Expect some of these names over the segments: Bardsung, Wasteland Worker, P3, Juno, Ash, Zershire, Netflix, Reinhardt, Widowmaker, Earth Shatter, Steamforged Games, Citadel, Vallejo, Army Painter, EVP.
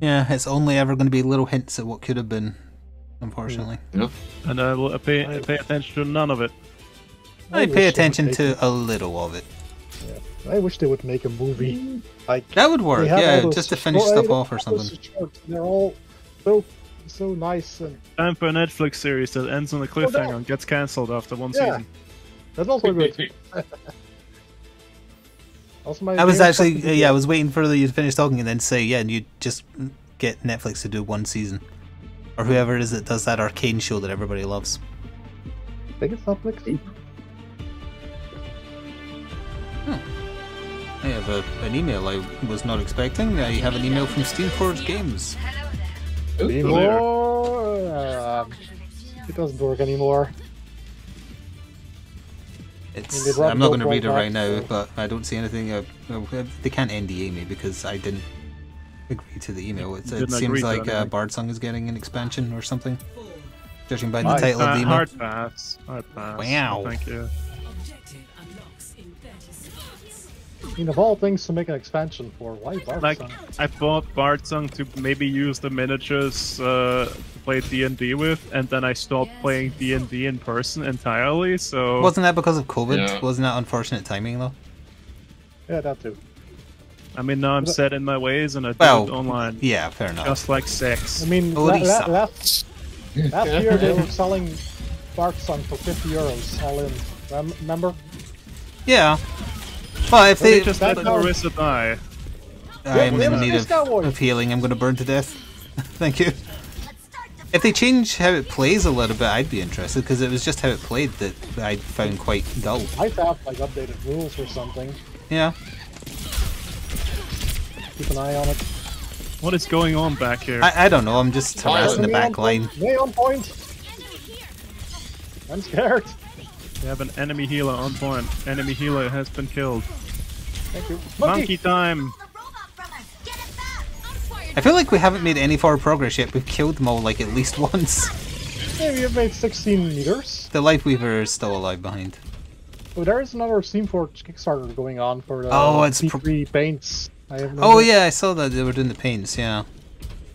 Yeah, it's only ever going to be little hints at what could have been, unfortunately. Yep. And I will pay attention to none of it. I pay attention to a little of it. Yeah. I wish they would make a movie. Like, that would work, yeah, just to finish stuff off or something. They're all so nice. And... Time for a Netflix series that ends on a cliffhanger and gets cancelled after one season. That's also good. I was actually, I was waiting for you to finish talking and then say, yeah, and you just get Netflix to do one season. Or whoever it is that does that arcane show that everybody loves. I think it's Netflix. I have an email I was not expecting. I have an email from Steamforged Games. It doesn't work anymore. I'm not going to read it right now, but I don't see anything. They can't NDA me because I didn't agree to the email. It seems like Bardsung is getting an expansion or something, judging by the title of the email. Hard pass. Hard pass. Wow. Thank you. I mean, of all things to make an expansion for, why Bardsung? Like, I bought Bardsung to maybe use the miniatures to play D&D with, and then I stopped playing D&D in person entirely, so... Wasn't that because of COVID? Yeah. Wasn't that unfortunate timing, though? Yeah, that too. I mean, now I'm set in my ways and I do it online. Yeah, fair enough. Just like sex. I mean, last year they were selling Bardsung for €50 all in. Remember? Yeah. Well, if they just let Marissa die. I'm in need of healing. I'm going to burn to death. Thank you. If they change how it plays a little bit, I'd be interested, because it was just how it played that I found quite dull. I thought like updated rules or something. Yeah. Keep an eye on it. What is going on back here? I don't know. I'm just harassing the back line. Way on point. I'm scared. We have an enemy healer on point. Enemy healer has been killed. Thank you. Monkey time! I feel like we haven't made any forward progress yet. We've killed them all like at least once. Yeah, we have made 16 meters. The Life Weaver is still alive behind. Oh, there is another Steamforged Kickstarter going on for the P3 paints. I saw that they were doing the paints, yeah.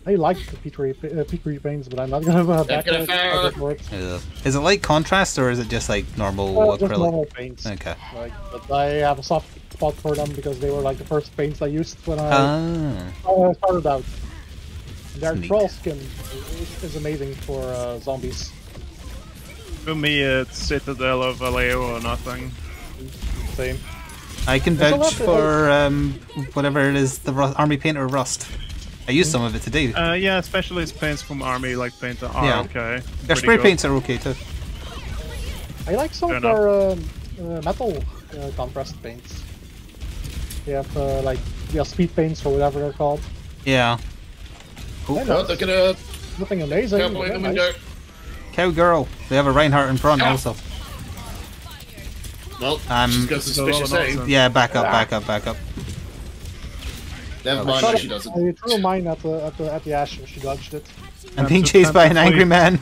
I like the P3 paints, but I'm not going to back it. Is it like contrast or is it just like normal acrylic? Just normal paints. Okay. Like, but I have a soft spot for them because they were like the first paints I used when I started out. Their troll skin is amazing for zombies. For me, it's Citadel or Vallejo or nothing. Same. I can vouch for whatever it is, the Army Painter Rust. I used some of it today. Yeah, especially his paints from Army, like Painter, are okay. Their spray paints are okay too. I like some of their metal compressed paints. They have speed paints or whatever they're called. Yeah. Cool. Look at it. Nothing amazing. Nice. Cowgirl. They have a Reinhardt in front also. Well, back up. Never mind, she doesn't. I threw mine at the Ash and she dodged it. I'm being chased by an angry man.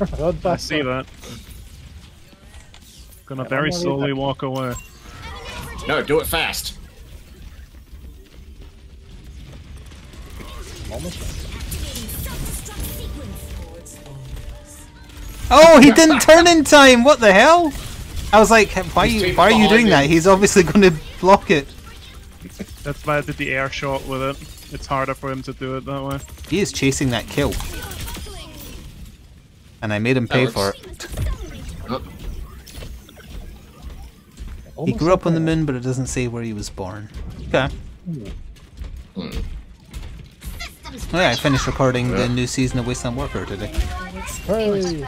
I see that. Gonna very slowly walk away. No, do it fast. Oh, he didn't turn in time! What the hell? I was like, why are you doing that? He's obviously gonna block it. That's why I did the air shot with it. It's harder for him to do it that way. He is chasing that kill. And I made him pay for it. He grew up on the moon, but it doesn't say where he was born. Okay. Yeah, I finished recording the new season of Wasteland Worker today. It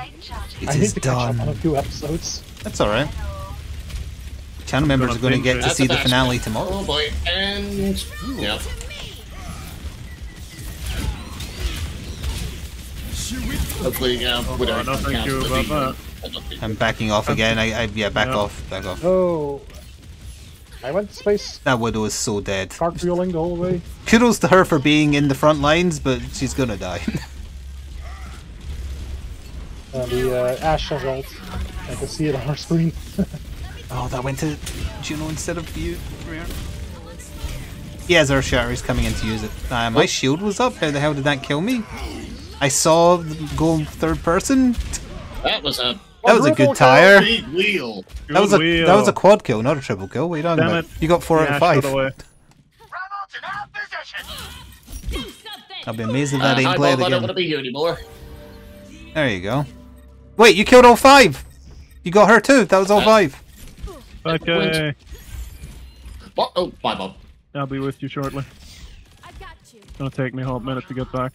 is done. On a few episodes. That's alright. Channel members are going to get to see the finale tomorrow. Oh boy, and... Yep. Hopefully, I'm backing off again. Back off. Oh. I went to space. That widow is so dead. Cartwheeling the whole way. Kudos to her for being in the front lines, but she's going to die. The Ash has ult. I can see it on her screen. Oh, that went to Juno instead of you. Yeah, Zershire is coming in to use it. My shield was up. How the hell did that kill me? I saw go third person. That was a good tire. That was a quad kill, not a triple kill. What are you talking about? You got 4 out of 5. I'll be amazed if that ain't played again. I don't want to be here anymore. There you go. Wait, you killed all 5. You got her too. That was all 5. Okay. What? Oh, bye, Bob. I'll be with you shortly. I've got you. It'll take me a whole minute to get back.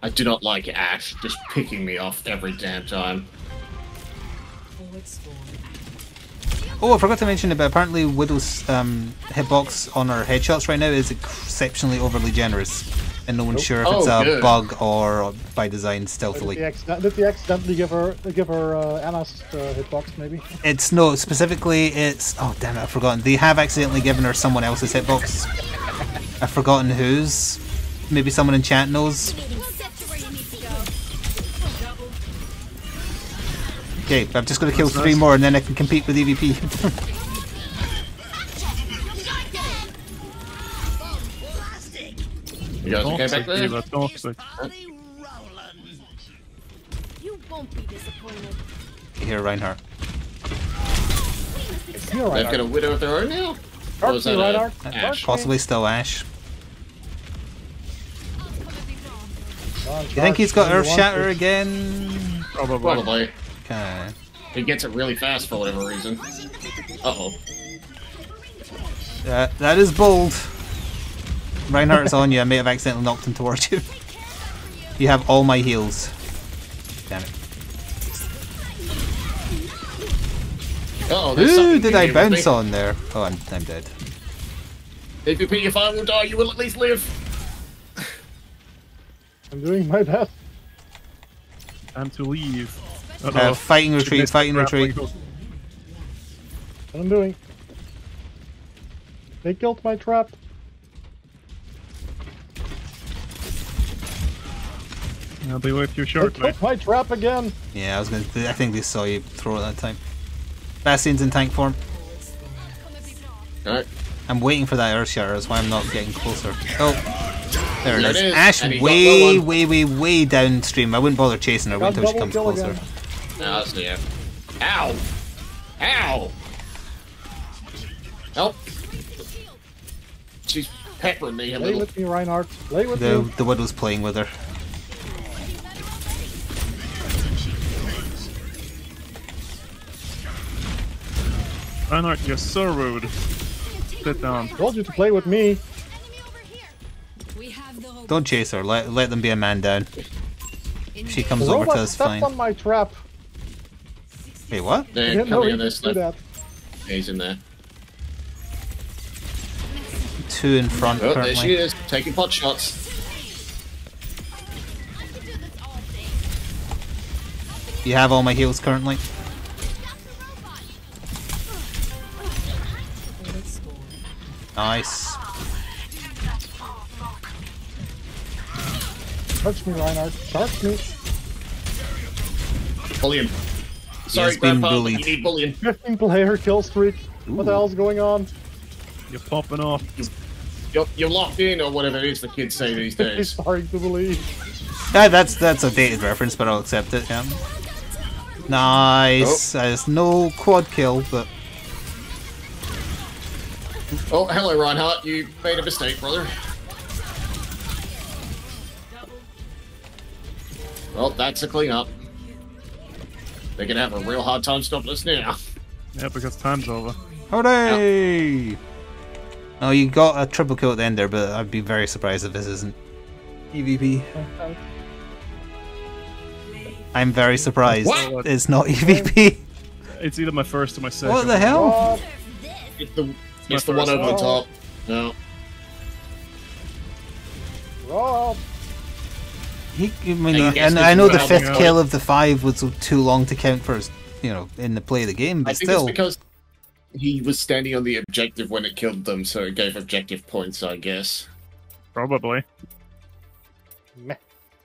I do not like Ash just picking me off every damn time. Oh, I forgot to mention about apparently Widow's hitbox on her headshots right now is exceptionally overly generous. And no one's sure if it's a bug or by design stealthily. Did they accidentally give her Anna's hitbox maybe? It's no, specifically it's... Oh damn it, I've forgotten. They have accidentally given her someone else's hitbox. I've forgotten whose. Maybe someone in chat knows. Okay, I'm just going to kill 3 more and then I can compete with EVP. You guys okay back there? You won't be disappointed. Here, Reinhardt. They've got a widow of their own now? Or is that Ash? Possibly still Ash. You think he's got Earth Shatter again? Probably. Okay. He gets it really fast for whatever reason. Uh-oh. That is bold. Reinhardt is on you. I may have accidentally knocked him towards you. You have all my heals. Damn it. Uh-oh, who did I bounce on there? Oh, I'm dead. EVP, if I will die, you will at least live. I'm doing my best. Time to leave. Fighting retreat, fighting retreat. What I'm doing. They killed my trap. I'll be with you shortly. They took my trap again! Yeah, I was gonna. I think they saw you throw it that time. Bastian's in tank form. Alright. I'm waiting for that Earth Shatter, that's why I'm not getting closer. Oh, there it is. Ash way downstream. I wouldn't bother chasing her until she comes closer. Again. No, that's the end. Ow! Ow! Help! She's peppering me a little. Lay with me, Reinhardt. Lay with me. The widow's playing with her. Reinhardt, you're so rude. Sit down. I told you to play with me. Don't chase her. Let them be a man down. If she comes over to us, fine. On my trap. Wait, what? They're coming on this left. He's in there. 2 in front. Oh, there she is, taking pot shots. You have all my heals currently. Nice. Charge me, Reinhardt. Charge me. Bullion. Sorry, Grandpa, you need bullion. 15 player kill streak. Ooh. What the hell's going on? You're popping off. You're locked in, or whatever it is the kids say these days. It's hard to believe. That's a dated reference, but I'll accept it. Yeah. Nice. There's no quad kill, but. Oh, hello, Reinhardt. You made a mistake, brother. Well, that's a cleanup. They're gonna have a real hard time stopping us now. Yeah, because time's over. Hooray! Oh, you got a triple kill at the end there, but I'd be very surprised if this isn't EVP. I'm very surprised it's not EVP. It's either my first or my second. What the hell? It's the one over the top. No. Rob. And I know the 5th kill of the 5 was too long to count for, you know, in the play of the game, but still. I think it's because he was standing on the objective when it killed them, so it gave objective points, I guess. Probably. Meh.